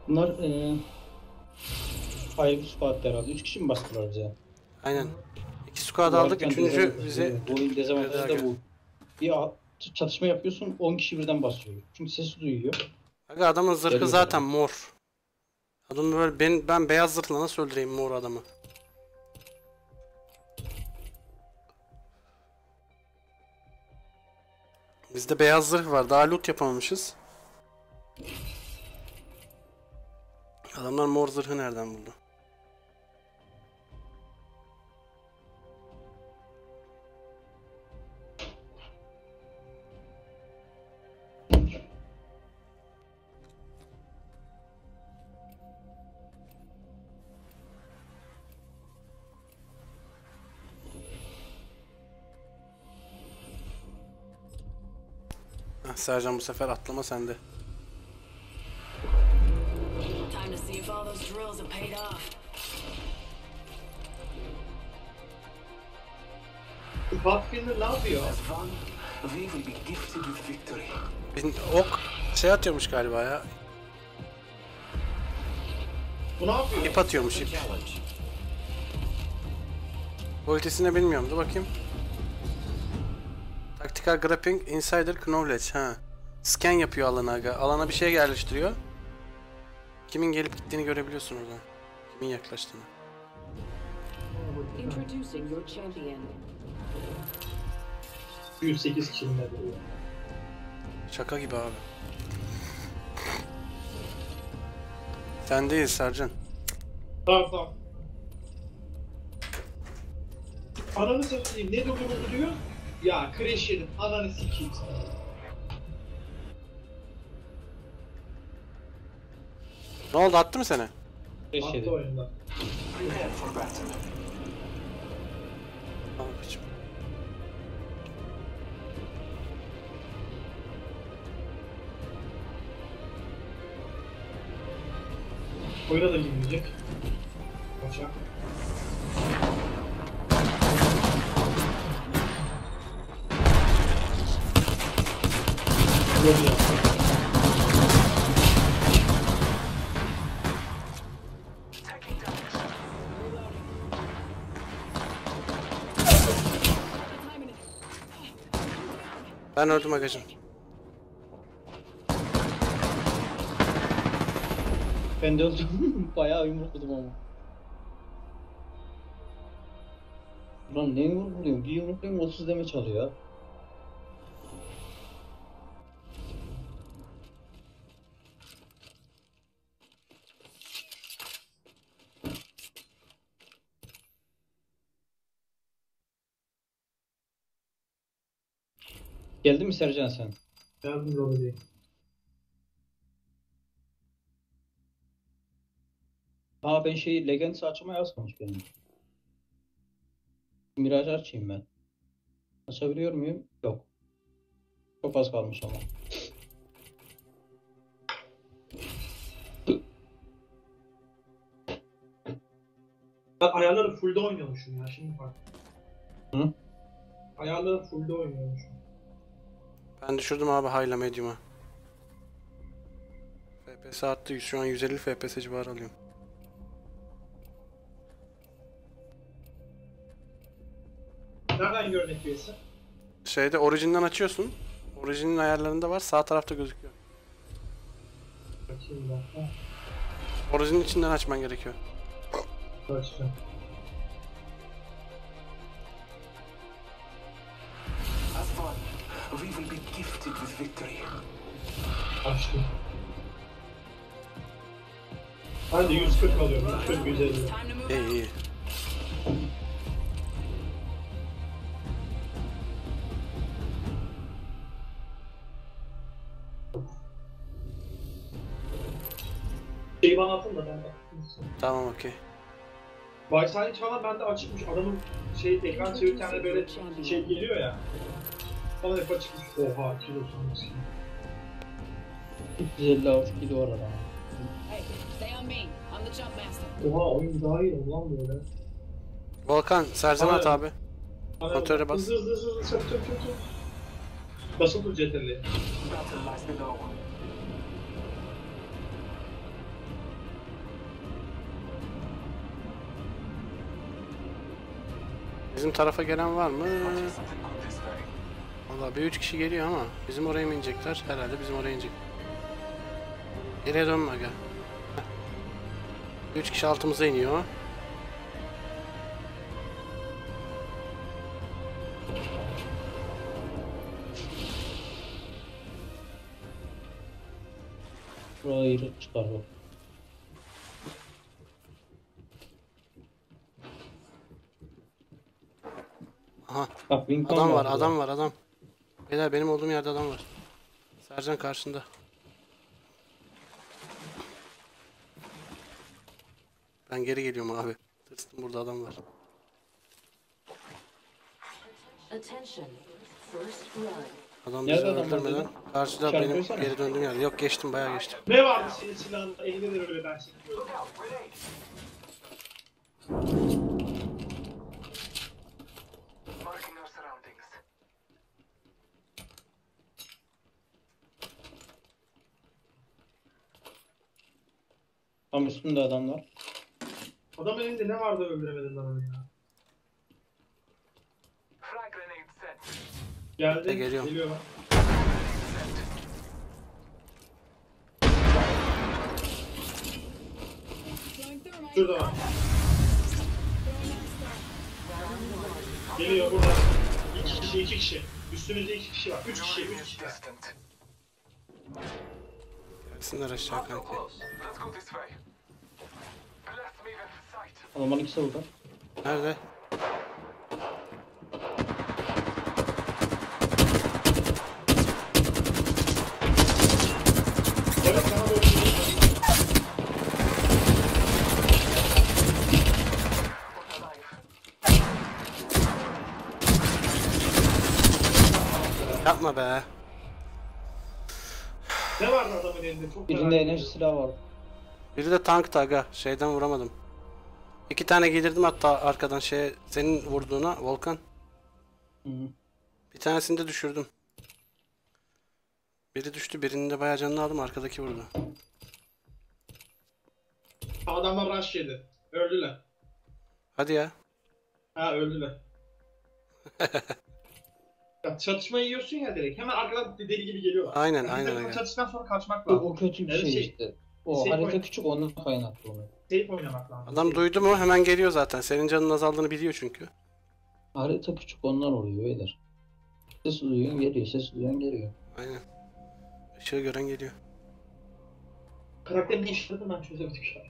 Bunlar ayrı squad'da herhalde. 3 kişi mi bastılar bize? Aynen. 2 squad aldık. 3. bize... Bu oyun dezavantajı da bu. Bir çatışma yapıyorsun, 10 kişi birden basıyor. Çünkü sesi duyuyor. Aga adamın zırhı geliyor zaten yani. Mor. Adamı böyle ben beyaz zırhla nasıl öldüreyim mor adamı? Bizde beyaz zırh var. Daha loot yapamamışız. Adamlar mor zırhı nereden buldu? Heh, Sercan bu sefer atlama sende. Pathfinder ne yapıyor? Ok şey atıyormuş galiba ya. Bu ne yapıyor? İp atıyormuş, ip. Voltesini bilmiyorum, dur bakayım. Tactical Grappling Insider Knowledge, ha. Scan yapıyor alana aga. Alana bir şey yerleştiriyor. Kimin gelip gittiğini görebiliyorsun orada. Kimin yaklaştığını. Introducing your champion. 108 kişinin de böyle. Şaka gibi abi. Sen değil Sercan. Tamam. Ananı satayım. Ne dokunuyor diyor? Ya crash yedim. Ananı sikeyim sana. Ne oldu, attı mı seni? Attı oyundan. Oyuna da girmeyecek. Başak. Ben öldüm agacım. Ben de öldüm. Bayağı yumrukladım ama. Ulan ne yumrukluyorum? Bir yumrukluyorum 30 deme çalıyor ya. Geldin mi Sercan sen? Geldim Robi. Aa ben şeyi Legends'ı açmaya yazmamış benim. Miraj'ı açayım ben. Açabiliyor muyum? Yok. Çok az kalmış ama. Ben ayarları full'de oynuyormuşum ya şimdi bak. Hı? Ayarları full'de oynuyormuşum. Ben düşürdüm abi hayla medium'a. FPS arttı. Şu an 150 FPS civarı alıyorum. Nereden gördün FPS'i? Şeyde orijinden açıyorsun. Orijinin ayarlarında var. Sağ tarafta gözüküyor. Açayım ben. Orijinin içinden açman gerekiyor. Açacağım. We will be gifted with victory. Açtım. Hadi 140 alıyorum. Çok güzel. İyi. Şeyi bana atın da ben de. Tamam okey. Baysani çalan bende açıkmış. Adamın şey ekran çevirirken böyle şey geliyor ya. Bana hep açıkmış. Oha, kilosun. 356 kilo var adam. Oha oyun daha iyi oldu lan böyle. Volkan, Sercan at abi. Kontrole bas. Hızlı çöp. Basıldı CTR'li. Bizim tarafa gelen var mı? Valla bir 3 kişi geliyor ama bizim oraya mı inecekler? Herhalde bizim oraya inecek. Geriye dönme aga. 3 kişi altımıza iniyor. Şurayı çıkaralım. Aha. Adam var. Beyler benim olduğum yerde adam var. Sercan karşında. Ben geri geliyorum abi. Tırstım, burada adam var. Adam bizi öldürmeden karşıda benim geri döndüğüm yer. Yok geçtim, bayağı geçtim. Ne vardı senin silahında? Elinde de öyle ben çekiyorum. Tam üstünde adamlar. Adam elinde ne vardı öldüremedin lan onu ya. Geldi, geliyor lan. Şurada var. Geliyor burada. 2 kişi. Üstümüzde 2 kişi var. 3 kişi. Gelsinler aşağı kanka. Adamlar ikisi burada. Nerede? Yapma be. Ne vardı adamın elinde? Çok birinde enerji silahı var. Biri de tanktı aga. Şeyden vuramadım. 2 tane gelirdim hatta arkadan şeye, senin vurduğuna Volkan. Hı. Bir tanesini de düşürdüm. Biri düştü, birinin de bayağı canını aldım, arkadaki vurdu. Adamlar rush yedi. Öldüler. Hadi ya. Ha öldüler. Ya çatışmayı yiyorsun ya direkt. Hemen arkadan deli gibi geliyorlar. Aynen. Çatıştan sonra kaçmak lazım. O kötü bir şey işte. O harita küçük, ondan kaynaklı onu. Seyip oynamak lazım. Adam duydu mu hemen geliyor zaten. Senin canın azaldığını biliyor çünkü. Harita küçük, ondan oluyor beyler. Ses duyuyorsun geliyor, ses duyuyorsun geliyor. Aynen. Işığı gören geliyor. Karakterini değiştirdim ben, çözemedik şu an.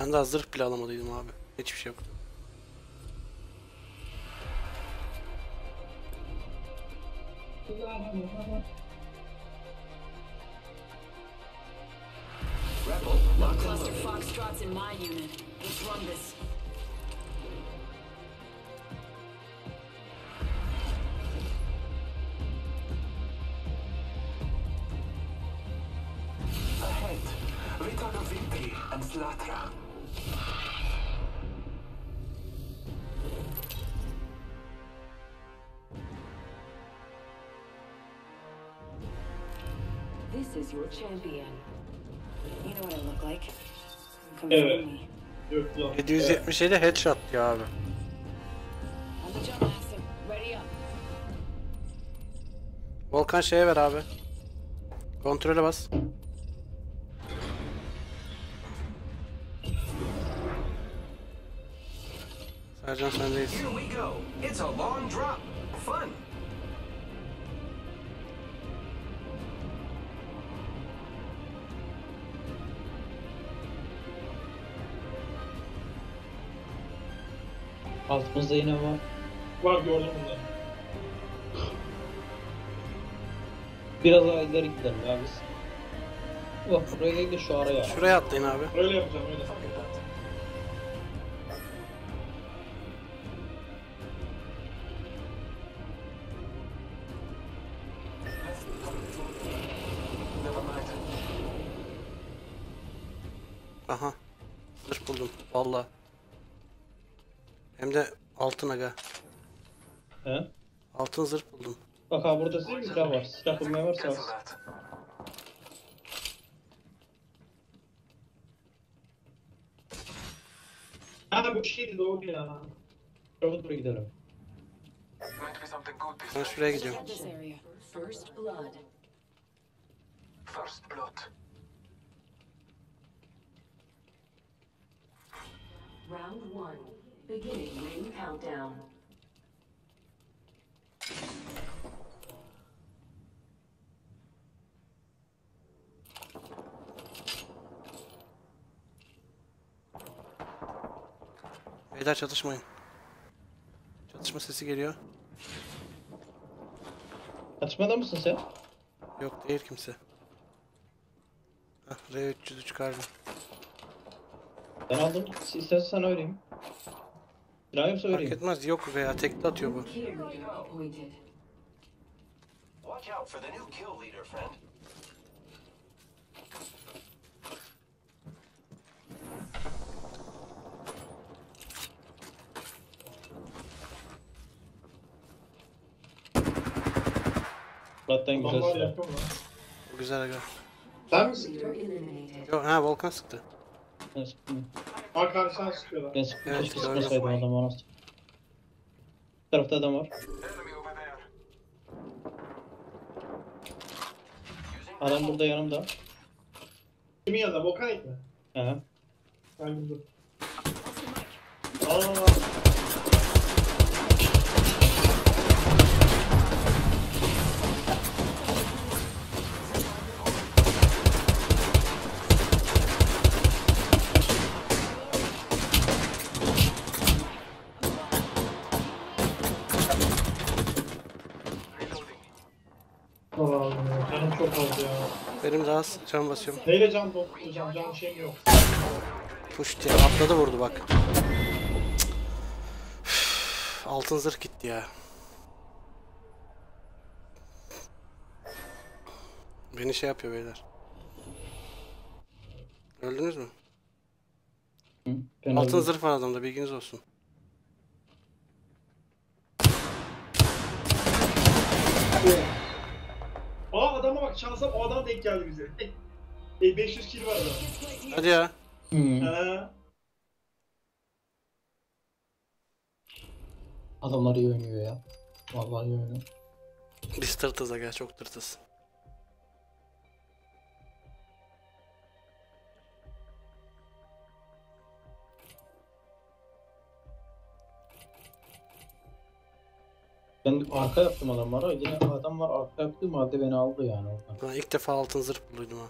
Ben de hazır bile alamadıydım abi. Hiçbir şey yoktu. This is your champion. You know what I look like. Evet. 777 headshot ya abi. Volkan şeye ver abi. Kontrole bas. Sercan sendeyiz. Altımızda yine var. Var, gördüm bunları. Biraz daha ileri gidelim ya biz. Yok şuraya değil de şu araya. Şuraya atlayın abi. Öyle yapacağım öyle. Aha. Kılıç buldum valla. Hem de altın aga. He? Altın zırh buldum. Bak abi burada silah var. Silah bulmaya varsa alsın. Haa bu şeydi doğru ya. Şuraya doğru gidelim. Ben şuraya gidiyorum. Round 1. Beginning ring countdown. Beyler çatışmayın. Çatışma sesi geliyor. Çatışmada mısın sen? Yok değil kimse. Hah, R300'ü çıkardım. Ben aldım. İstersen sana öyleyim. Silahı yoksa öyleyim. Fark etmez yok veya tekli atıyor bu. Plattan güzel silah. Bu güzel aga. Sen mi sıktın? Yok ha Volkan sıktı. Ben sıktım. Hakan sen sıkıyorlar. Ben sıktım. Evet, keşke sıkmasaydım adamı ona. Bu tarafta adam var. Adam burada yanımda. Kimin yanında? Volkan et mi? He. Ben buldum. Aaa. Benim daha can basıyorum. Neyle can dolduracağım? Can şeyim yok. Push diye atladı vurdu bak. Altın zırh gitti ya. Beni şey yapıyor beyler. Öldünüz mü? Ben altın zırh var adamda bilginiz olsun. Aa adama bak şansa o adam denk geldi bize. 500 kill var adam. Hadi ya. Adamlar iyi oynuyor ya. Vallahi iyi oynuyor. Biz tırtız aga çok tırtız. Ben arka yaptım adamlara, yine adamlar arka yaptı, madde beni aldı yani oradan. Ben ilk defa altın zırh buluyordum ha.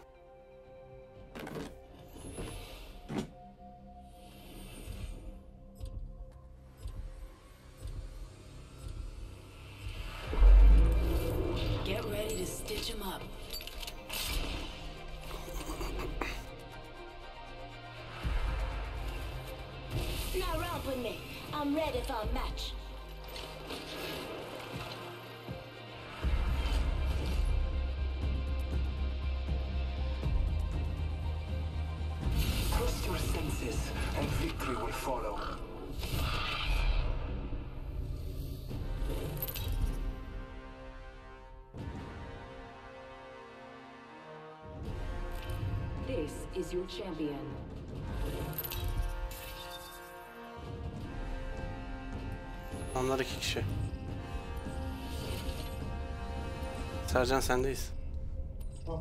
Champion. Onlar iki kişi. Sercan sendeyiz. Oh.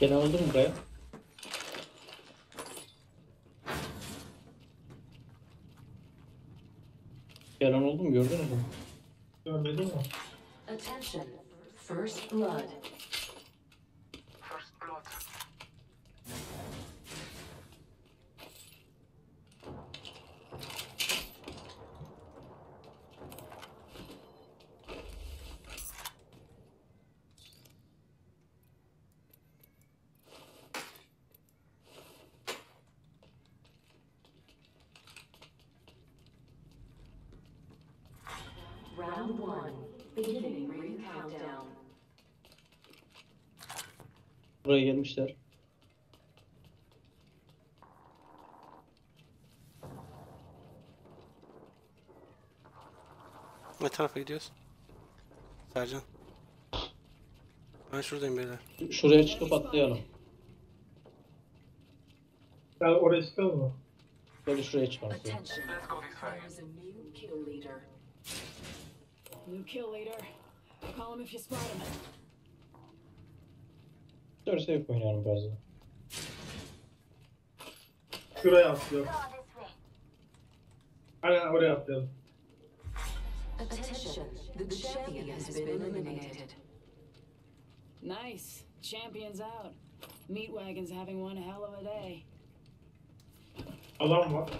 Gelen oldu mu buraya? Gelen oldu mu, gördün mü? Görmedim mi? Attention. First blood. First blood. Buraya gelmişler. Ne tarafa gidiyoruz? Sercan. Ben şuradayım beyler. Şuraya çıkıp atlayalım. Gel oraya çıkalım mı? Böyle şuraya çıkalım. Dört sevip oynayalım bazen. Şuraya atlayalım. Aynen oraya atlayalım. Attention, the champion has been eliminated. Nice, champions out. Meat wagon's having one hell of a day. Alan var.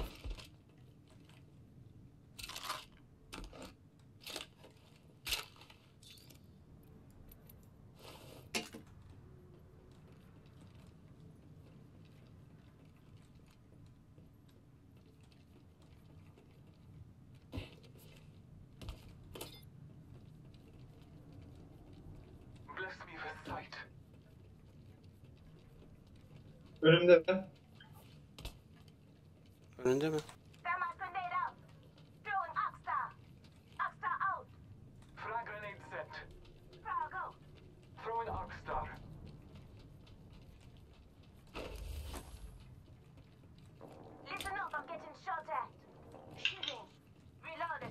Önümde mi? Önünde mi?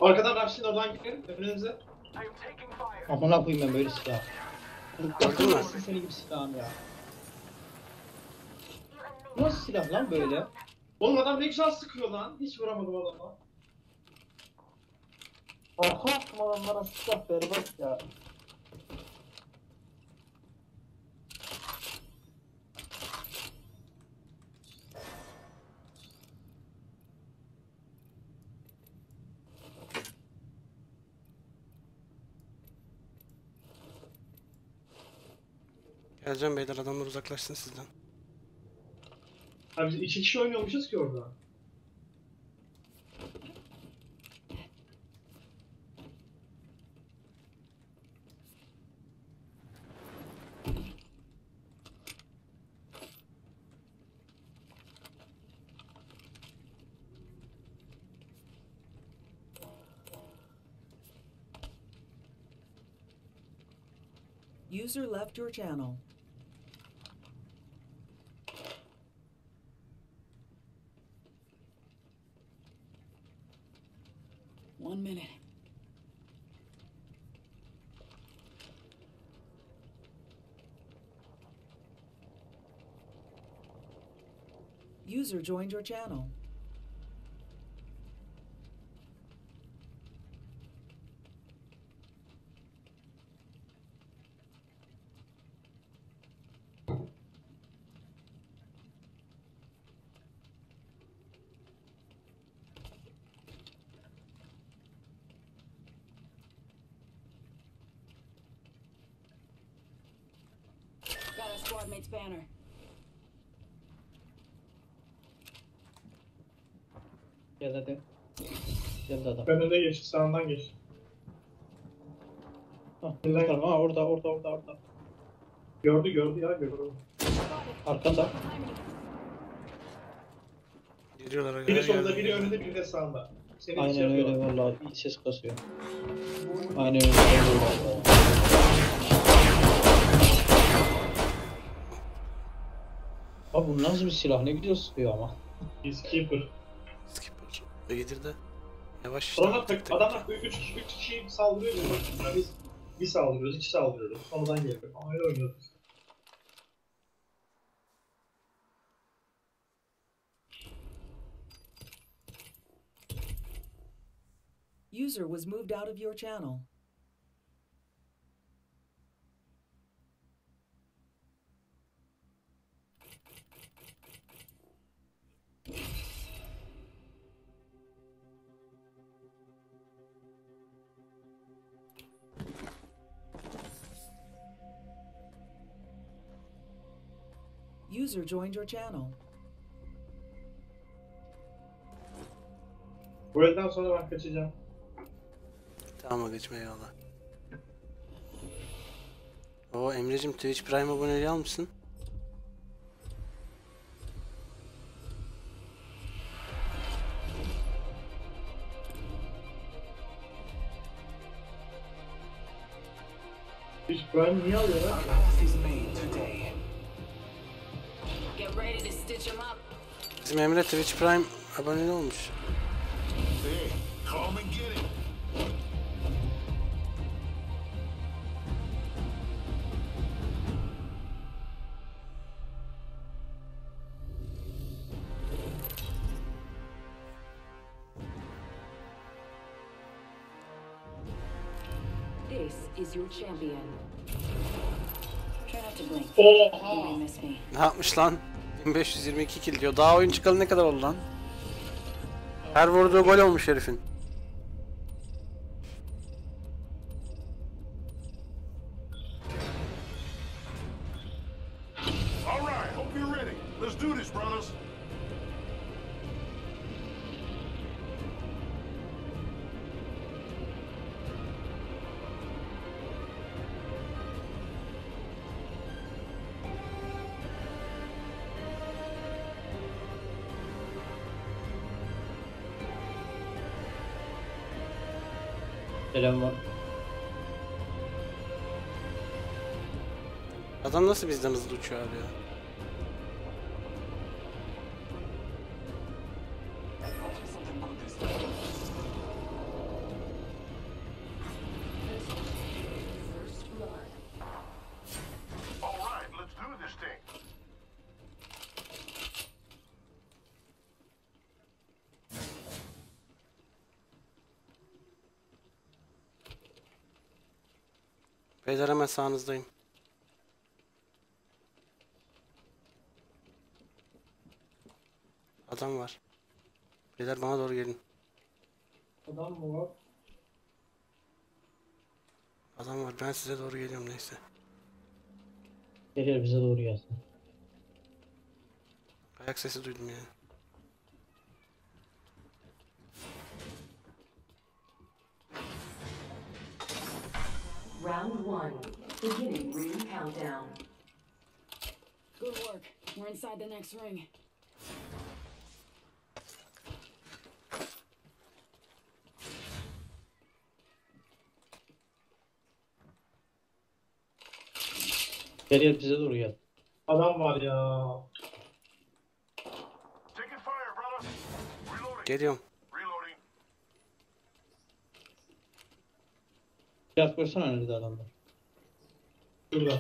Arkadan Rafşin oradan gidelim. Önümüze. Amına koyayım ben böyle silah. Gördün mü? Seni gibi silahım ya. Nasıl silah lan böyle? Oğlum adam ne güzel sıkıyor lan. Hiç vuramadım adama. Arka attım adamlara silah berbat ya. Ercan beyler adamlar uzaklaşsın sizden. Abi biz iki kişi oynuyormuşuz ki orada. User left your channel. User joined your channel. Got a squad mate's banner. Gel hadi. Gel adam. Ben önüne geç, sağından geç. Hah, orada. Gördü. Arkanda. Geliyorlar. Biri solda, biri önünde, biri de sağında. Seni aynen öyle vallahi, iyi ses kasıyor. Aynen öyle. Abi bu nasıl bir silah, ne gidiyor sıkıyor ama. Peacekeeper. Yedirdi. Yavaş işte. Adamlar 3 kişi saldırıyor. Biz bir saldırıyoruz, iki saldırıyoruz. Sonradan geliyor. Ama öyle oynuyoruz. User was moved out of your channel. User joined your channel. Buradan sonra ben kaçacağım. Tamam, geçme eyvallah. Oo Emre'cim, Twitch Prime aboneliği almışsın. Twitch Prime niye alıyor lan? Bizim Emre Twitch Prime aboneli olmuş. Oha! Ne yapmış lan? 1522 kill diyor. Daha oyun çıkalı ne kadar oldu lan? Her vurduğu gol olmuş herifin. Adam nasıl bizden hızlı uçuyor abi ya? Beyler hemen sağınızdayım. Adam var. Beyler bana doğru gelin. Adam mı var? Adam var. Ben size doğru geliyorum neyse. Geliyor bize doğru gelsin. Ayak sesi duydum yani. Round 1. Beginning ring countdown. Good work. We're inside the next ring. Gel bize doğru gel. Adam var ya. Geliyorum. Biraz koşsana önünde adamlar. Şurada.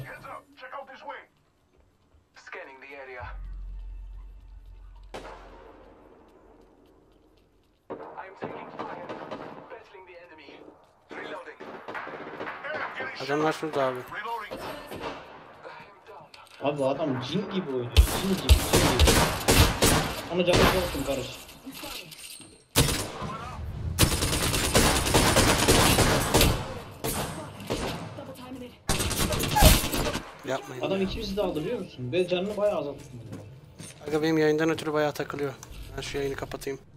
Adamlar şurada abi. Abi adam cin gibi oynuyor. Cin gibi. Onu canlı olsun karış. Yapmayın. Adam ya. İkimizi de aldı biliyor musun? Ve canını bayağı azalttım. Aga benim yayından ötürü bayağı takılıyor. Ben şu yayını kapatayım.